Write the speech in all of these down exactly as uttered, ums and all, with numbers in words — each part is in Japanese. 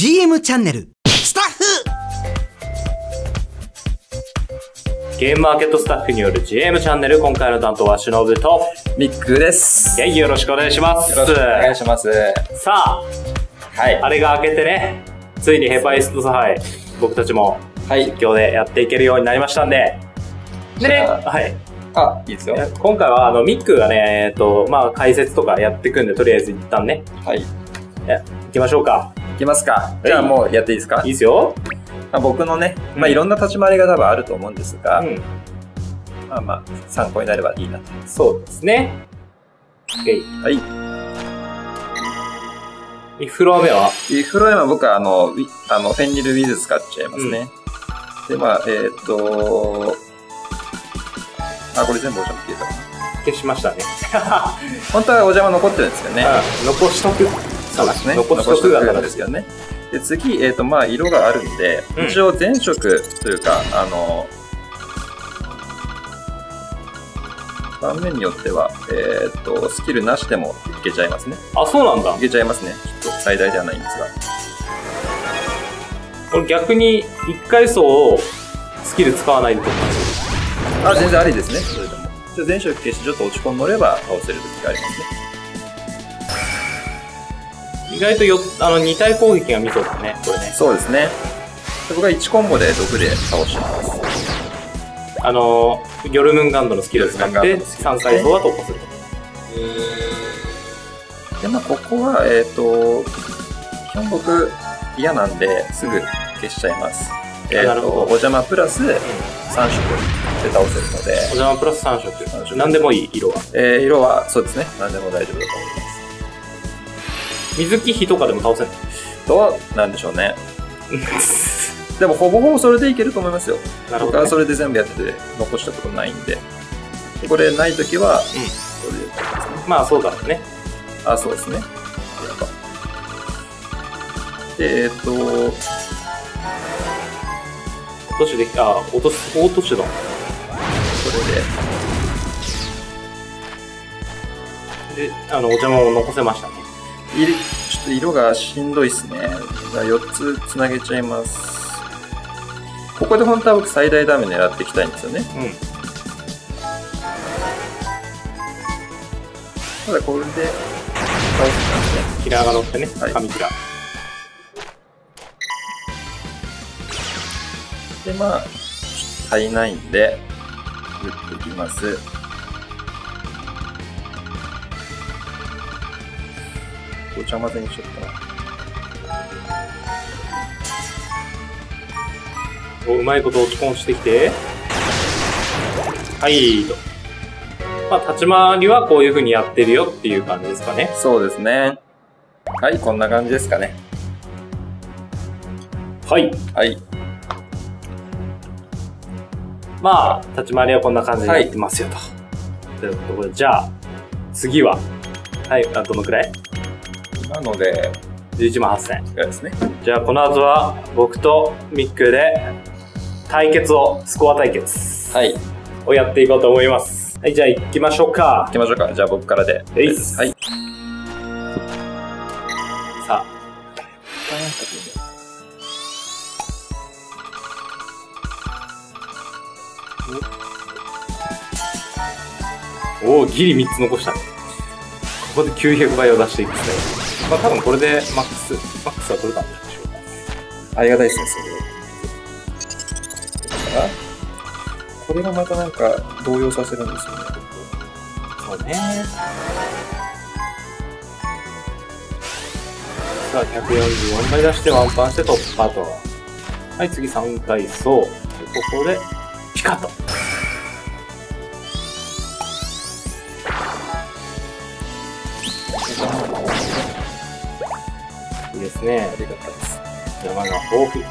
ジーエム チャンネルスタッフゲームマーケットスタッフによる ジーエム チャンネル、今回の担当はしのぶとみっくーです。よろしくお願いします。よろしくお願いします。さあ、はい、あれが明けてね、ついにヘパイストサハイ僕たちも実況でやっていけるようになりましたんで、でね、はい、あ、いいですよ。今回はあのミックがね、えっとまあ解説とかやっていくんで、とりあえず一旦ね、はい、え、行きましょうか。行きますか。じゃあもうやっていいですか。いいですよ。まあ僕のね、まあいろんな立ち回りが多分あると思うんですが、うん、まあまあ参考になればいいなと。そうですね。はい。イフロア目は？イフロア目は僕はあのあのフェンニルウィズ使っちゃいますね。うん、でまあえっと。あ、これ全部お邪魔消えたかな。消しましたね。本当はお邪魔残ってるんですよね。残しとく。そうですね。残しとくがなんですよね。で次、えっとまあ色があるんで、うん、一応全色というかあの盤面によってはえっとスキルなしでもいけちゃいますね。あ、そうなんだ。いけちゃいますね。ちょっと最大ではないんですが。これ逆に一回層をスキル使わないと。あ、全然ありですね。それでもじゃあ全色消してちょっと落ち込ん乗れば倒せる時がありますね。意外とよあのに体攻撃が見そうだね、これね。そうですね。僕はいちコンボで毒で倒してます。あのー、ギョルムンガンドのスキルを使ってさんかい層は突破する。でまあここはえっ、ー、と基本僕嫌なんですぐ消しちゃいます。えーとお邪魔プラスさん色で倒せるので、お邪魔プラスさん色、何でもいい色は、えー、色はそうですね、何でも大丈夫だと思います。水木比とかでも倒せるどうなんでしょうね。でもほぼほぼそれでいけると思いますよ。なるほど、ね、僕はそれで全部やってて残したことないんで、これない時は、うん、それでですね、まあそうだね。あ、そうですね。やっぱでえっ、ー、と落としできた、落とし、落としだ。これで。で、あの、お邪魔を残せましたね。いる、ちょっと色がしんどいっすね。よっつつなげちゃいます。ここで本当は僕最大ダメ狙っていきたいんですよね。うん。ただこれで、倒す感じで。キラーが乗ってね、はい、神キラー。でまあ、足りないんで打っていきます。ごちゃ混ぜにしようかな。お、うまいこと落ち込んしてきて、はいと、まあ立ち回りはこういうふうにやってるよっていう感じですかね。そうですね。はい、こんな感じですかね。はいはい、まあ立ち回りはこんな感じになってますよと。ということで、じゃあ次ははい、あ、どのくらいなのでじゅういちまんはっせんですね。じゃあこの後は僕とミックで対決を、スコア対決、はい、をやっていこうと思います。はい、じゃあ行きましょうか。行きましょうか。じゃあ僕からで、はい、さあ、おお、ギリみっつ残した。ここできゅうひゃくばいを出していくですね。まあ多分これでマックス、マックスは取れたんでしょうか。ありがたいですね、それは。これがまたなんか動揺させるんですよね。そうね。さあ、ひゃくよんじゅうよんばい出してワンパンして突破と。はい、次さんかい層。ここでピカッと。いいですね。ありがたいです。山が豊富。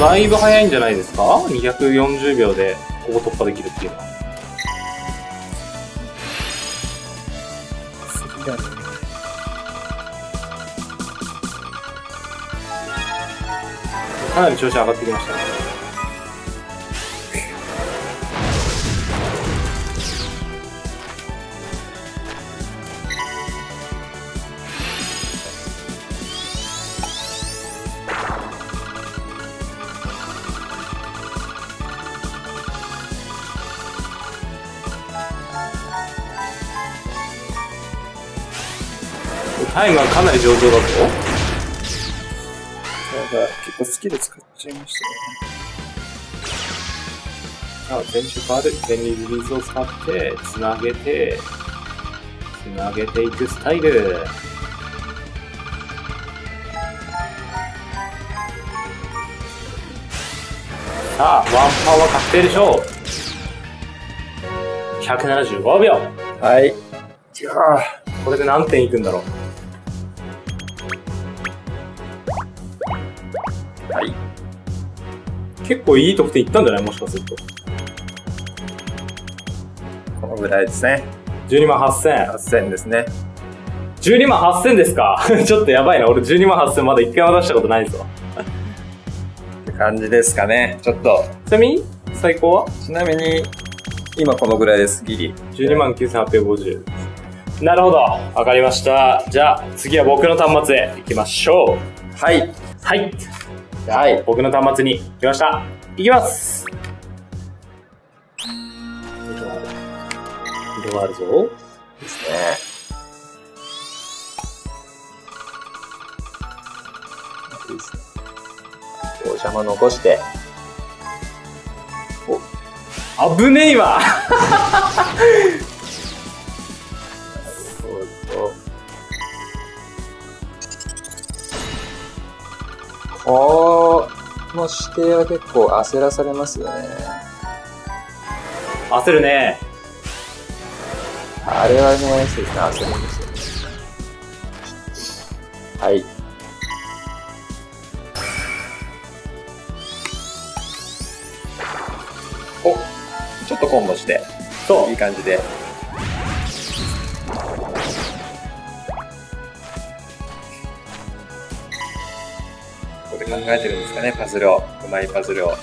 だいぶ早いんじゃないですか。にひゃくよんじゅうびょうでここ突破できるっていうのは。次だね。かなり調子上がってきましたね。タイガーかなり上々だぞ。なんか結構スキル使っちゃいましたね。あ、全周変わる。全リリースを使って、つなげて、つなげていくスタイル。さあ、ワンパンは確定でしょう。ひゃくななじゅうごびょう。はい。いやー、これで何点いくんだろう。はい。結構いい得点いったんじゃない、もしかすると。このぐらいですね。じゅうにまんはっせん。はっせんですね。じゅうにまんはっせんですか。ちょっとやばいな。俺じゅうにまんはっせんまだいっかいも出したことないぞ。感じですかね。ちょっとちなみに最高はちなみに今このぐらいです。ギリじゅうにまんきゅうせんはっぴゃくごじゅう。なるほど、分かりました。じゃあ次は僕の端末へ行きましょう。はいはいはい、僕の端末に来ました。行きます。色がある、色があるぞですね。お邪魔残して。お、危ねえわ。そうそう。この指定は結構焦らされますよね。焦るね。あれはね、そうですね、焦るんですよね。はい。ちょっとコンボして、そういい感じで。ここで考えてるんですかね、パズルを、うまいパズルを。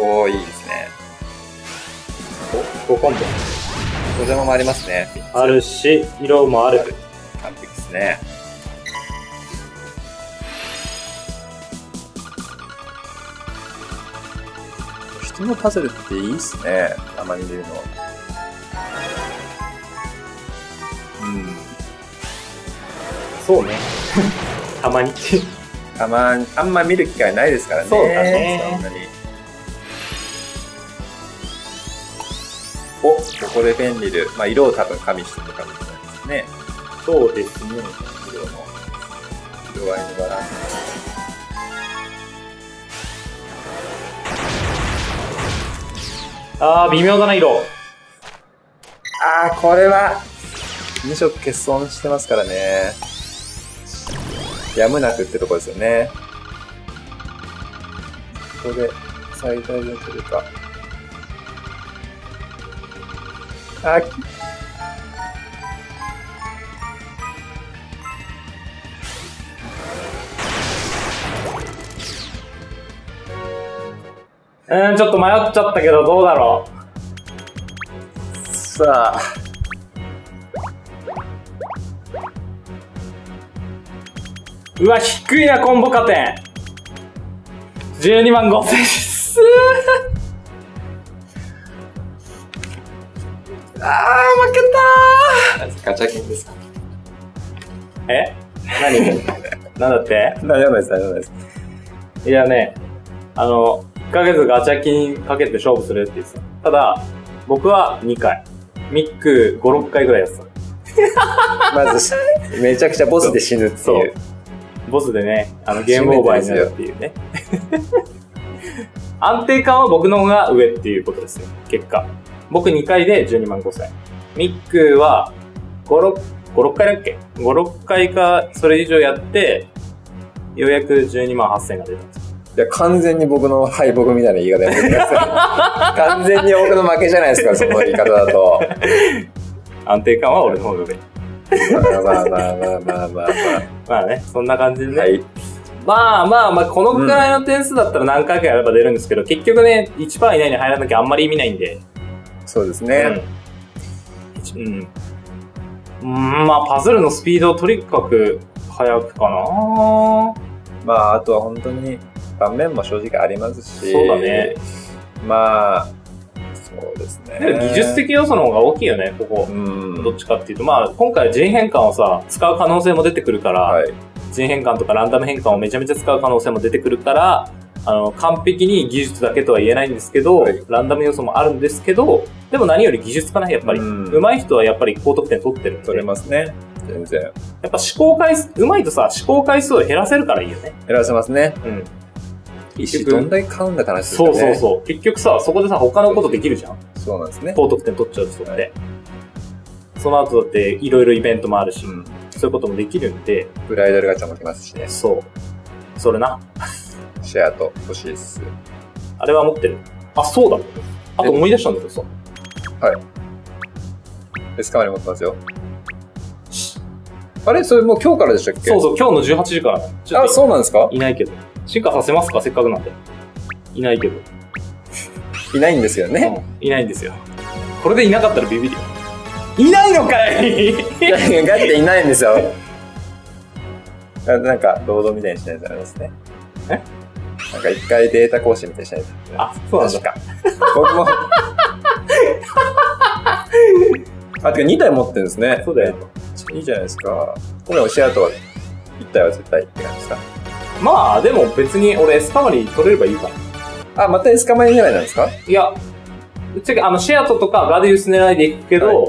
おお、いいですね。お、ごコンボ。お邪魔もありますね。あるし、色もある。完璧ですね。このパズルっていいっすね、たまに見るのは。うん、そうね。たまにたまにあんま見る機会ないですからね。そうだね。そんなに。お、ここでフェンリル、まあ、色を多分加味してるかもしれないですね。そうですね。色の色合いのバランス。ああ、微妙だな、色。ああ、これは、に色欠損してますからね。やむなくってとこですよね。ここで、最大限取るか。あき。うん、ちょっと迷っちゃったけど、どうだろう。さあ。うわ、低いな、コンボ加点。じゅうにまんごせんです。ああ、負けたー。ガチャ券ですか。え、何なんだって大丈夫です、大丈夫です。いやね、あの、いっかげつガチャ金かけて勝負するって言ってた。ただ、僕はにかい。ミックご、ろっかいぐらいやってた。まず、めちゃくちゃボスで死ぬっていう。そう。ボスでね、あのゲームオーバーになるっていうね。安定感は僕の方が上っていうことですね。結果。僕にかいでじゅうにまんごせん。ミックはご、ろっかいだっけ ?ご、ろっかいか、それ以上やって、ようやくじゅうにまんはっせんが出たんです。いや、完全に僕の敗北みたいな言い方やめてください。完全に僕の負けじゃないですか、その言い方だと。安定感は俺の方が上。まあまあまあまあまあまあ。まあね、そんな感じでね。はい、まあまあまあ、このくらいの点数だったら何回かやれば出るんですけど、うん、結局ね、いちパーセント 以内に入らなきゃあんまり意味ないんで。そうですね。うん。うん、まあ、パズルのスピードをとにかく速くかな。まあ、あとは本当に。盤面も正直ありますし、そうだね、まあそうですね。技術的要素の方が大きいよね、ここ。うん、どっちかっていうと、まあ、今回人変換をさ、使う可能性も出てくるから、はい、人変換とかランダム変換をめちゃめちゃ使う可能性も出てくるから、あの、完璧に技術だけとは言えないんですけど、はい、ランダム要素もあるんですけど、でも何より技術かな、やっぱり。うん、上手い人はやっぱり高得点取ってる。取れますね。全然。やっぱ試行回数、うまいとさ、試行回数を減らせるからいいよね。減らせますね。うん。結局どんだけ買うんだからですね。そうそうそう。結局さ、そこでさ、他のことできるじゃん。そうなんですね。高得点取っちゃう人って。はい、その後だって、いろいろイベントもあるし、うん、そういうこともできるんで。ブライダルガチャも来ますしね。そう。それな。シェアと欲しいです。あれは持ってる。あ、そうだ。あと思い出したんだけどさ。はい。エスカマリ持ってますよ。あれそれもう今日からでしたっけ？そうそう、今日のじゅうはちじから。あ、そうなんですか？いないけど。進化させますか？せっかくなんで。いないけど。いないんですよね、うん。いないんですよ。これでいなかったらビビるよ。いないのかい！ガチでいないんですよ。なんか、労働みたいにしないとダメですね。え？なんか一回データ更新みたいにしないと。あ、そうなんですか。僕も。あ、てかにたい持ってるんですね。そうだよ。いいじゃないですか。これ、シェアとはいったいは絶対って感じだ。まあ、でも別に俺、エスカマリ取れればいいかな。あ、またエスカマリ狙いなんですか？いや、ぶっちゃけ、あの、シェアととかガディウス狙いでいくけど、は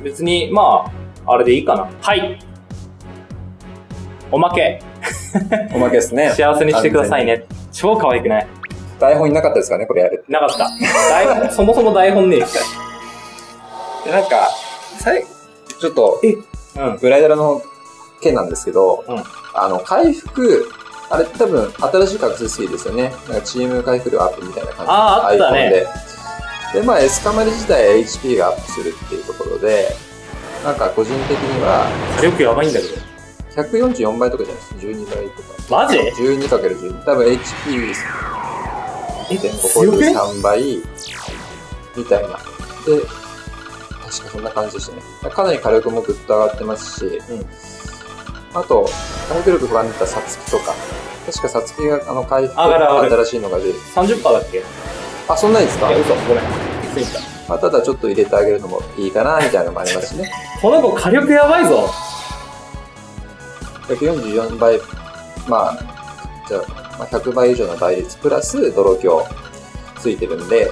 い、別に、まあ、あれでいいかな。はい。おまけ。おまけですね。幸せにしてくださいね。超可愛くない？台本になかったですかね、これやる。なかった。台本、そもそも台本ねえし。なんか、さいちょっと、うん、ブライダルの件なんですけど、うん、あの、回復、あれ多分、新しい学生スキルですよね。なんかチーム回復量アップみたいな感じのアイコンで。で、まあ、エスカマリ自体 エイチピー がアップするっていうところで、なんか個人的には、火力やばいんだけど。ひゃくよんじゅうよんばいとかじゃないですか。じゅうにばいとか。マジ ?じゅうにかけるじゅうに。多分 エイチピー ですね。いってんごごさんばいみたいな。で、確かそんな感じでしたね。かなり火力もぐっと上がってますし、うん、あと、火力力が上がったサツキとか、確かサツキがあの回復新しいのが出る。さんじゅっパーセント だっけ？あ、そんないですか？いや、嘘、ごめん。ついた。まあ、ただちょっと入れてあげるのもいいかな、みたいなのもありますしね。この子火力やばいぞ。ひゃくよんじゅうよんばい、まあ、じゃあ、まあひゃくばい以上の倍率プラス泥強ついてるんで、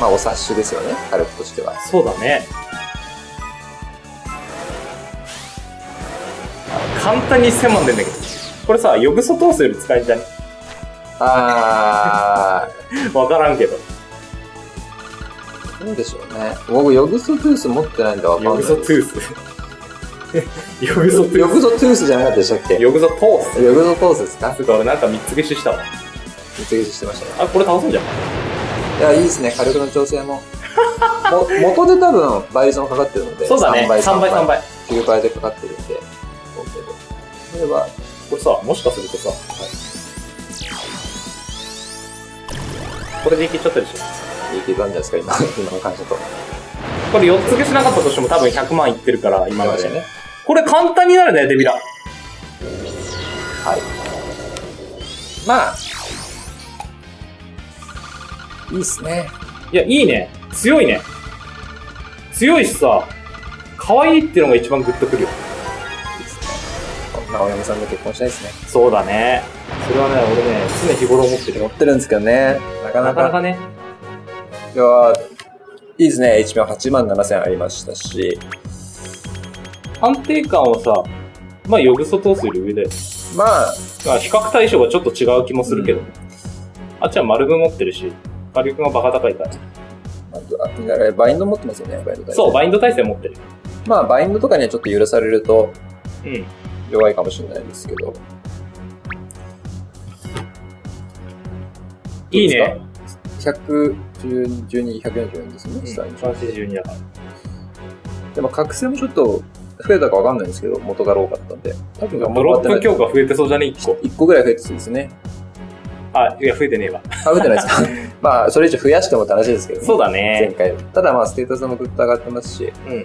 まあお察しですよね、火力としては。そうだね。簡単にせんまん出るんだけど。これさ、よぐそ通すより使いたい。あー。わからんけど。どうでしょうね。僕、よぐそトゥース持ってないんだ、わかんない。よぐそトゥース。よぐぞトゥース。よぐぞトゥースじゃなかったでしたっけ？よぐぞトース。よぐぞトースですか？つうか俺なんか三つ消ししたわ。三つ消ししてましたね。あ、これ倒そうじゃん。いや、いいですね。火力の調整も。も元で多分倍以上かかってるので。そうだね。さんばい、さんばい。きゅうばいでかかってるんで。これは、これさ、もしかするとさ、はい、これでいけちゃったでしょ？いけたんじゃないですか、今、今の感じだと。これよっつ消しなかったとしても多分ひゃくまんいってるから、今までね。これ簡単になるね、デビラ。はい。まあ、いいっすね。いや、いいね。強いね。強いしさ、可愛いってのが一番グッとくるよ。いいっすね。こんなお嫁さんと結婚したいですね。そうだね。それはね、俺ね、常日頃思ってる。思ってるんですけどね。なかなか。なかなかね。いやー、いいですね。エイチピー ははちまんななせんありましたし。安定感はさ、まあ、ヨグソトースより上で。まあ、比較対象がちょっと違う気もするけど、うん、あっちは丸分持ってるし、火力がバカ高いから。あと、あれ、バインド持ってますよね、バインド。そう、バインド耐性持ってる。まあ、バインドとかにはちょっと許されると、うん、弱いかもしれないですけど。いいね。ひゃくじゅうに、ひゃくよんじゅうよんですね、実際に。ひゃくはちじゅうにだから。でも、覚醒もちょっと、増えたかわかんないんですけど、元がローかったんで。多分ドロップ強化増えてそうじゃね？ いっ 個。いっこぐらい増えてそうですね。あ、いや、増えてねえわ。あ、増えてないですか。まあ、それ以上増やしてもって話ですけどね。そうだね。前回。ただまあ、ステータスもぐっと上がってますし。うん。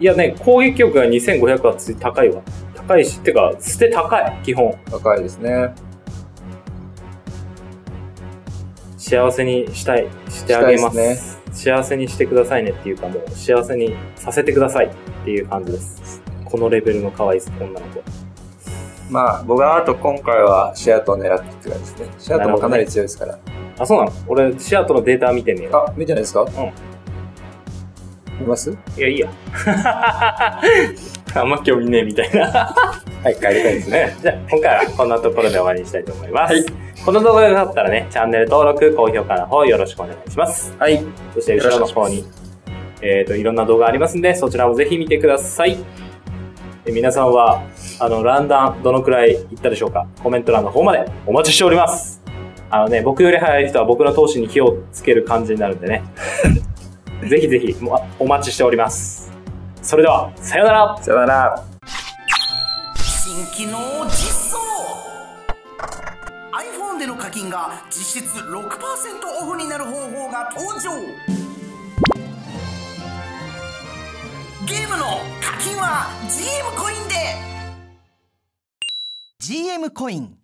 いやね、攻撃力がにせんごひゃくは高いわ。高いし、てか、捨て高い、基本。高いですね。幸せにしたい、してあげます。ね、幸せにしてくださいねっていうか、もう幸せにさせてくださいっていう感じです。このレベルの可愛い女の子。まあ、僕はあと今回はシアトを狙ってって感じですね。シアトもかなり強いですから。ね、あ、そうなの？俺、シアトのデータ見てんねん。あ、見てないですか？うん。見ます？いや、いいや。あんま興味ねえみたいな。はい、帰りたいですね。じゃあ、今回はこんなところで終わりにしたいと思います。はい、この動画が良かったらね、チャンネル登録、高評価の方よろしくお願いします。はい。そして、後ろの方に、えっと、いろんな動画ありますんで、そちらもぜひ見てください。え皆さんは、あの、ランダン、どのくらいいったでしょうか？コメント欄の方までお待ちしております。あのね、僕より早い人は僕の投資に火をつける感じになるんでね。ぜひぜひ、お待ちしております。それでは、さよなら！さよなら！新機能実装！ iPhone での課金が実質 ろくパーセント オフになる方法が登場。ゲームの課金は ジーエム コインで！ ジーエム コイン